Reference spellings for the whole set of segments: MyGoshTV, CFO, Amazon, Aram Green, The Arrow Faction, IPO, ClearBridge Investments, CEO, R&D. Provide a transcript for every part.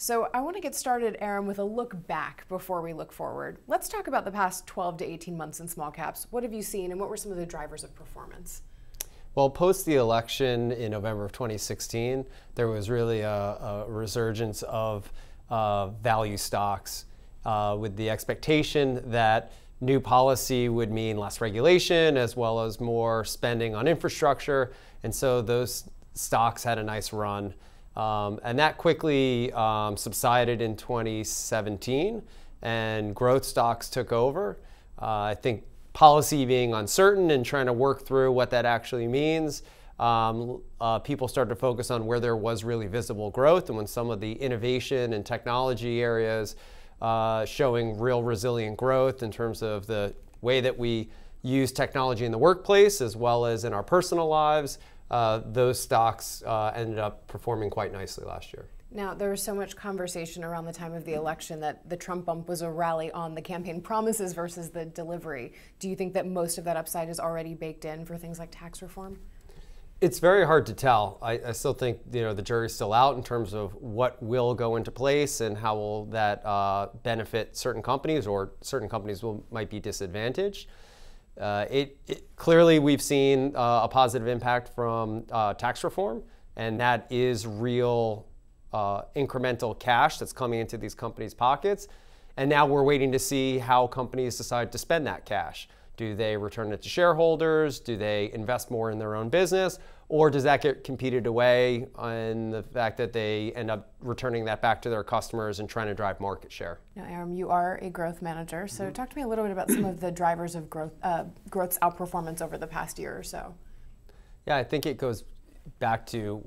So I want to get started, Aram, with a look back before we look forward. Let's talk about the past 12 to 18 months in small caps. What have you seen and what were some of the drivers of performance? Well, post the election in November of 2016, there was really a resurgence of value stocks with the expectation that new policy would mean less regulation as well as more spending on infrastructure. And so those stocks had a nice run. And that quickly subsided in 2017 and growth stocks took over. I think policy being uncertain and trying to work through what that actually means, people started to focus on where there was really visible growth and when some of the innovation and technology areas showing real resilient growth in terms of the way that we use technology in the workplace as well as in our personal lives, those stocks ended up performing quite nicely last year. Now, there was so much conversation around the time of the election that the Trump bump was a rally on the campaign promises versus the delivery. Do you think that most of that upside is already baked in for things like tax reform? It's very hard to tell. I still think the jury's still out in terms of what will go into place and how will that benefit certain companies, or certain companies might be disadvantaged. Clearly, we've seen a positive impact from tax reform, and that is real incremental cash that's coming into these companies' pockets. And now we're waiting to see how companies decide to spend that cash. Do they return it to shareholders? Do they invest more in their own business? Or does that get competed away on the fact that they end up returning that back to their customers and trying to drive market share? Now, Aram, you are a growth manager, so talk to me a little bit about some of the drivers of growth, growth's outperformance over the past year or so. Yeah, I think it goes back to,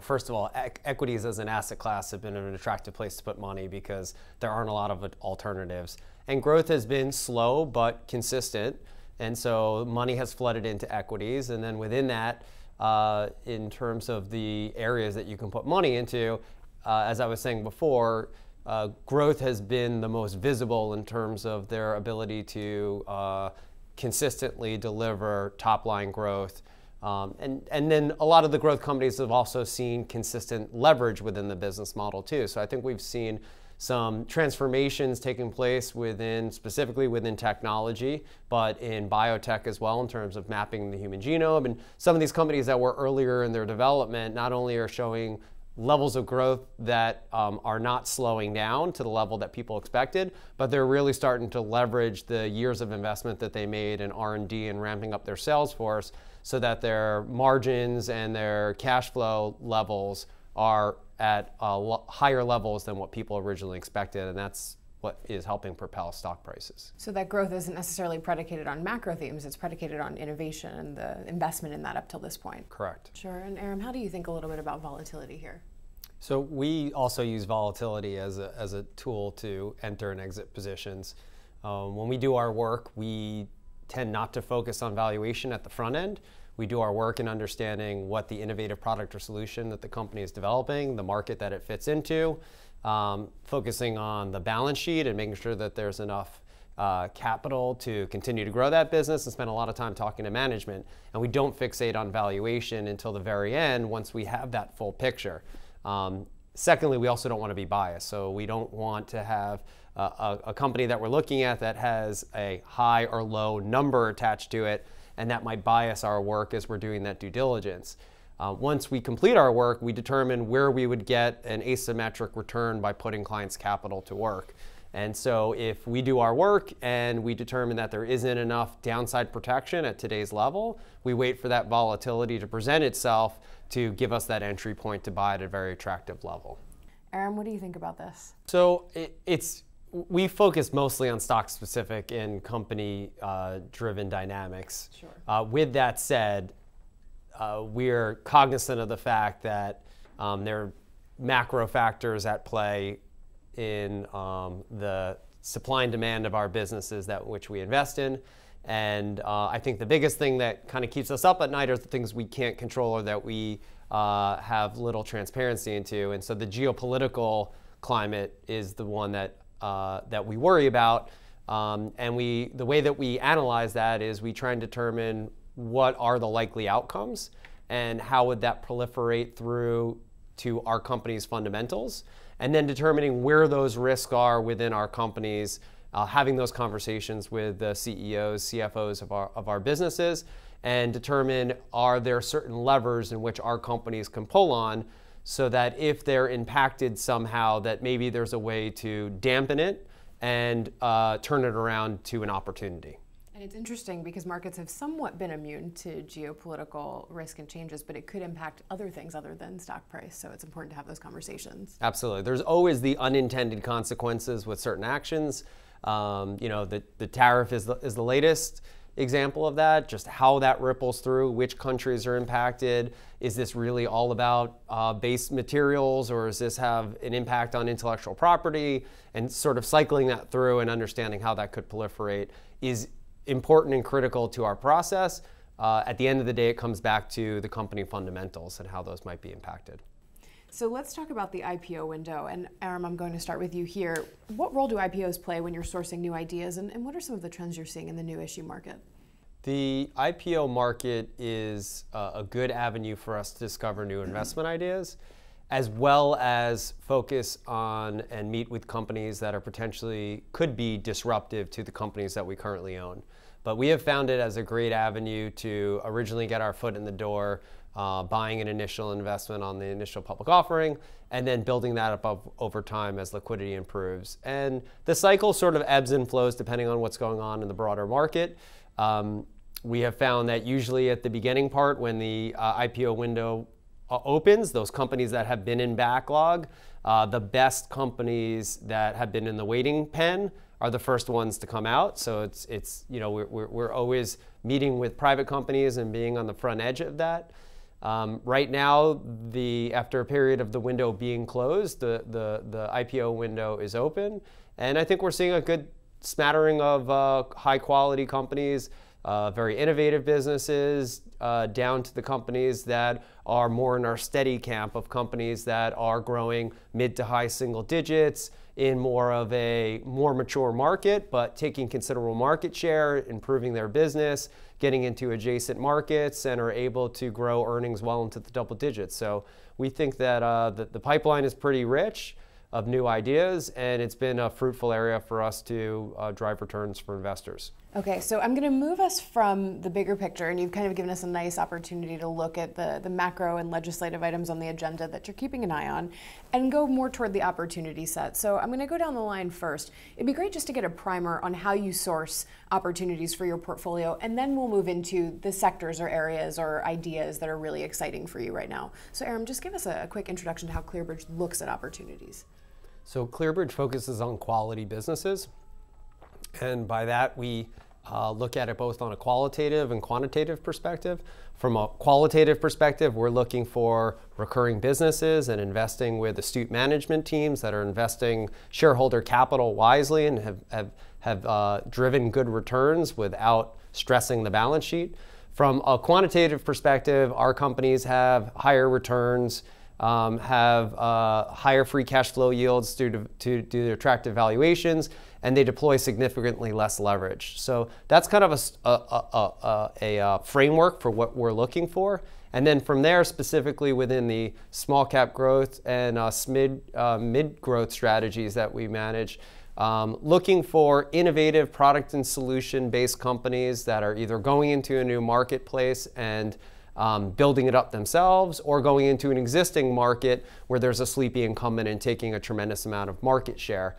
first of all, equities as an asset class have been an attractive place to put money because there aren't a lot of alternatives. And growth has been slow but consistent. And so money has flooded into equities. And then within that, in terms of the areas that you can put money into, as I was saying before, growth has been the most visible in terms of their ability to consistently deliver top line growth. And then a lot of the growth companies have also seen consistent leverage within the business model too. So I think we've seen some transformations taking place specifically within technology, but in biotech as well in terms of mapping the human genome. And some of these companies that were earlier in their development not only are showing levels of growth that are not slowing down to the level that people expected, but they're really starting to leverage the years of investment that they made in R&D and ramping up their sales force so that their margins and their cash flow levels are at higher levels than what people originally expected, and that's what is helping propel stock prices. So that growth isn't necessarily predicated on macro themes, it's predicated on innovation and the investment in that up till this point. Correct. Sure, and Aram, how do you think a little bit about volatility here? So we also use volatility as a tool to enter and exit positions. When we do our work, we tend not to focus on valuation at the front end. We do our work in understanding what the innovative product or solution that the company is developing, the market that it fits into, focusing on the balance sheet and making sure that there's enough capital to continue to grow that business, and spend a lot of time talking to management. And we don't fixate on valuation until the very end once we have that full picture. Secondly, we also don't want to be biased. So we don't want to have a company that we're looking at that has a high or low number attached to it, and that might bias our work as we're doing that due diligence. Once we complete our work, we determine where we would get an asymmetric return by putting clients' capital to work. And so if we do our work and we determine that there isn't enough downside protection at today's level, we wait for that volatility to present itself to give us that entry point to buy at a very attractive level. Aram, what do you think about this? So we focus mostly on stock-specific and company-driven dynamics. Sure. With that said, we're cognizant of the fact that there are macro factors at play in the supply and demand of our businesses which we invest in. And I think the biggest thing that kind of keeps us up at night are the things we can't control or that we have little transparency into. And so the geopolitical climate is the one that we worry about, and the way that we analyze that is we try and determine what are the likely outcomes and how would that proliferate through to our company's fundamentals. and then determining where those risks are within our companies, having those conversations with the CEOs, CFOs of our businesses, and determine, are there certain levers in which our companies can pull on so that if they're impacted somehow, that maybe there's a way to dampen it and turn it around to an opportunity. And it's interesting because markets have somewhat been immune to geopolitical risk and changes, but it could impact other things other than stock price. So it's important to have those conversations. Absolutely. There's always the unintended consequences with certain actions. You know, the tariff is the latest example of that, just how that ripples through, which countries are impacted. Is this really all about base materials, or does this have an impact on intellectual property? And sort of cycling that through and understanding how that could proliferate is important and critical to our process. At the end of the day, it comes back to the company fundamentals and how those might be impacted. So let's talk about the IPO window. And Aram, I'm going to start with you here. What role do IPOs play when you're sourcing new ideas? And what are some of the trends you're seeing in the new issue market? The IPO market is a good avenue for us to discover new investment ideas, as well as focus on and meet with companies that are potentially could be disruptive to the companies that we currently own. But we have found it as a great avenue to originally get our foot in the door, buying an initial investment on the initial public offering, and then building that up over time as liquidity improves. And the cycle sort of ebbs and flows depending on what's going on in the broader market. We have found that usually at the beginning part, when the IPO window opens, those companies that have been in backlog, the best companies that have been in the waiting pen are the first ones to come out. So it's you know, we're always meeting with private companies and being on the front edge of that. Right now, after a period of the window being closed, the IPO window is open, and I think we're seeing a good smattering of high quality companies, very innovative businesses, down to the companies that are more in our steady camp of companies that are growing mid to high single digits in more of a more mature market, but taking considerable market share, improving their business, getting into adjacent markets, and are able to grow earnings well into the double digits. So we think that the pipeline is pretty rich of new ideas, and it's been a fruitful area for us to drive returns for investors. Okay, so I'm going to move us from the bigger picture, and you've kind of given us a nice opportunity to look at the macro and legislative items on the agenda that you're keeping an eye on, and go more toward the opportunity set. So I'm going to go down the line first. It'd be great just to get a primer on how you source opportunities for your portfolio, and then we'll move into the sectors or areas or ideas that are really exciting for you right now. So Aram, just give us a quick introduction to how ClearBridge looks at opportunities. So ClearBridge focuses on quality businesses, and by that we look at it both on a qualitative and quantitative perspective. From a qualitative perspective, we're looking for recurring businesses and investing with astute management teams that are investing shareholder capital wisely and have driven good returns without stressing the balance sheet. From a quantitative perspective, our companies have higher returns, have higher free cash flow yields due to their attractive valuations, and they deploy significantly less leverage. So that's kind of a framework for what we're looking for. And then from there, specifically within the small cap growth and mid growth strategies that we manage, looking for innovative product and solution based companies that are either going into a new marketplace and building it up themselves, or going into an existing market where there's a sleepy incumbent and taking a tremendous amount of market share.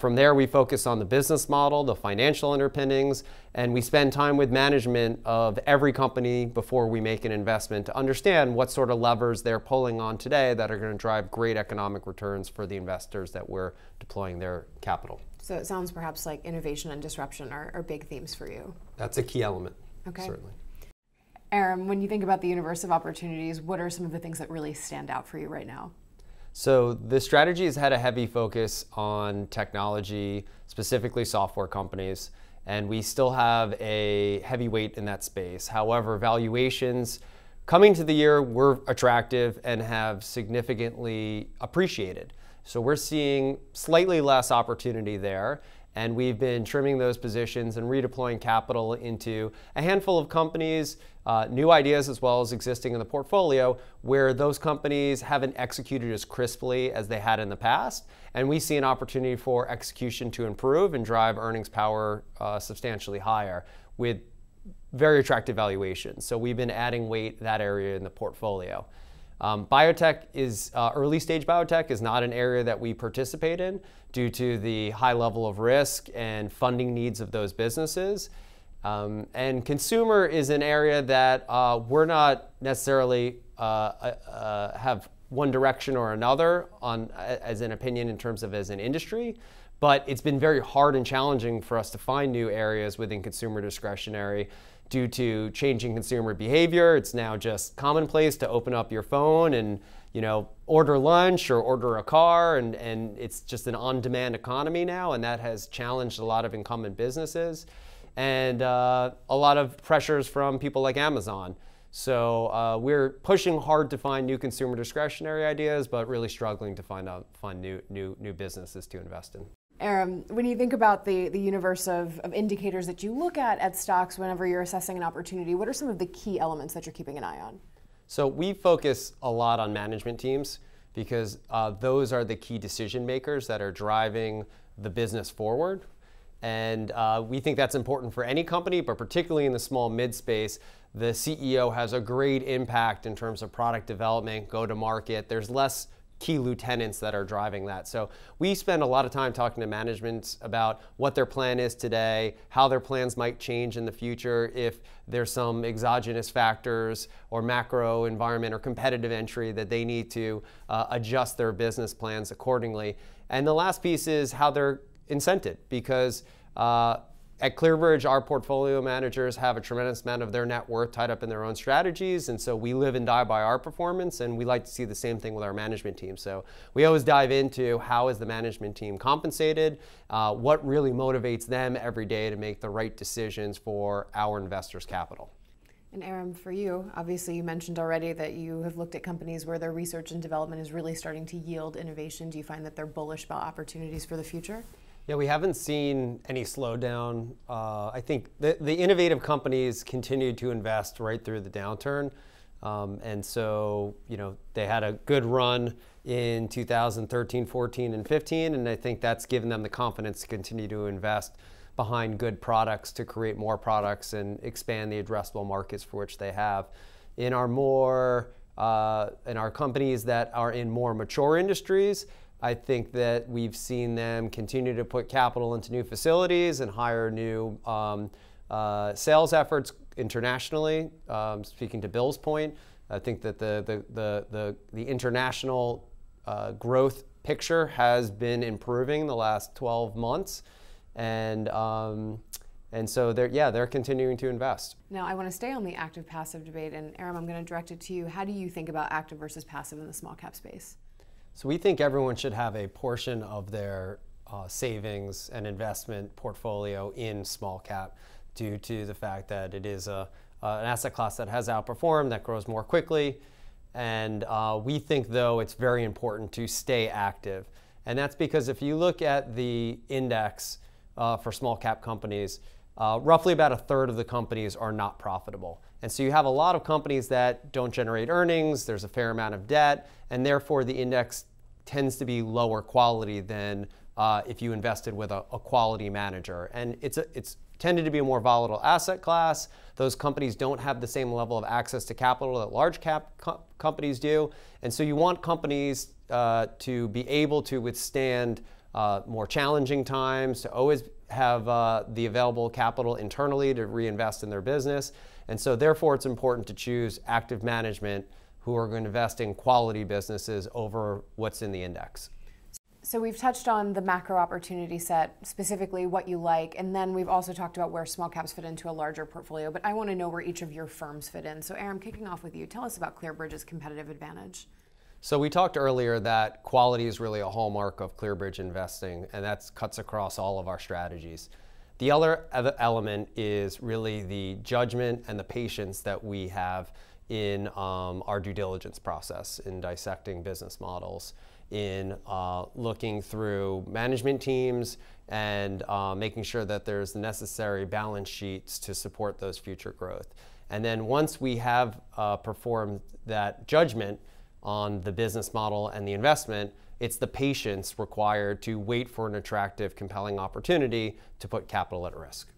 From there, we focus on the business model, the financial underpinnings, and we spend time with management of every company before we make an investment to understand what sort of levers they're pulling on today that are going to drive great economic returns for the investors that we're deploying their capital. So it sounds perhaps like innovation and disruption are big themes for you. That's a key element, okay. Certainly. Aram, when you think about the universe of opportunities, what are some of the things that really stand out for you right now? So the strategy has had a heavy focus on technology, specifically software companies, and we still have a heavy weight in that space. However, valuations coming to the year were attractive and have significantly appreciated. So we're seeing slightly less opportunity there. And we've been trimming those positions and redeploying capital into a handful of companies, new ideas as well as existing in the portfolio, where those companies haven't executed as crisply as they had in the past. And we see an opportunity for execution to improve and drive earnings power substantially higher with very attractive valuations. So we've been adding weight that area in the portfolio. Biotech is, early stage biotech is not an area that we participate in due to the high level of risk and funding needs of those businesses. And consumer is an area that we're not necessarily have one direction or another on as an opinion in terms of as an industry, but it's been very hard and challenging for us to find new areas within consumer discretionary. Due to changing consumer behavior, it's now just commonplace to open up your phone and, you know, order lunch or order a car, and it's just an on-demand economy now, and that has challenged a lot of incumbent businesses and a lot of pressures from people like Amazon. So we're pushing hard to find new consumer discretionary ideas, but really struggling to find new businesses to invest in. Aram, when you think about the universe of indicators that you look at stocks whenever you're assessing an opportunity, what are some of the key elements that you're keeping an eye on? So we focus a lot on management teams because those are the key decision makers that are driving the business forward. And we think that's important for any company, but particularly in the small mid space, the CEO has a great impact in terms of product development, go to market. There's less key lieutenants that are driving that. So we spend a lot of time talking to managements about what their plan is today, how their plans might change in the future if there's some exogenous factors or macro environment or competitive entry that they need to adjust their business plans accordingly. And the last piece is how they're incented, because at ClearBridge, our portfolio managers have a tremendous amount of their net worth tied up in their own strategies, and so we live and die by our performance, and we like to see the same thing with our management team. So we always dive into how is the management team compensated, what really motivates them every day to make the right decisions for our investors' capital. And Aram, for you, obviously you mentioned already that you have looked at companies where their research and development is really starting to yield innovation. Do you find that they're bullish about opportunities for the future? Yeah, we haven't seen any slowdown. I think the innovative companies continued to invest right through the downturn. And so, you know, they had a good run in 2013, 14, and 15. And I think that's given them the confidence to continue to invest behind good products to create more products and expand the addressable markets for which they have. In our companies that are in more mature industries, I think that we've seen them continue to put capital into new facilities and hire new sales efforts internationally. Speaking to Bill's point, I think that the international growth picture has been improving the last 12 months, and so they're continuing to invest. Now I want to stay on the active passive debate, and Aram, I'm going to direct it to you. How do you think about active versus passive in the small cap space? So we think everyone should have a portion of their savings and investment portfolio in small cap due to the fact that it is an asset class that has outperformed, that grows more quickly. And we think, though, it's very important to stay active. And that's because if you look at the index for small cap companies, roughly about a third of the companies are not profitable. And so you have a lot of companies that don't generate earnings, there's a fair amount of debt, and therefore the index tends to be lower quality than if you invested with a quality manager. And it's tended to be a more volatile asset class. Those companies don't have the same level of access to capital that large cap companies do. And so you want companies to be able to withstand more challenging times, to always have the available capital internally to reinvest in their business. And so therefore it's important to choose active management who are going to invest in quality businesses over what's in the index. So we've touched on the macro opportunity set, specifically what you like, and then we've also talked about where small caps fit into a larger portfolio, but I want to know where each of your firms fit in. So Aram, kicking off with you, tell us about ClearBridge's competitive advantage. So we talked earlier that quality is really a hallmark of ClearBridge investing, and that cuts across all of our strategies. The other element is really the judgment and the patience that we have in our due diligence process in dissecting business models, in looking through management teams and making sure that there's the necessary balance sheets to support those future growth. And then once we have performed that judgment on the business model and the investment, it's the patience required to wait for an attractive, compelling opportunity to put capital at risk.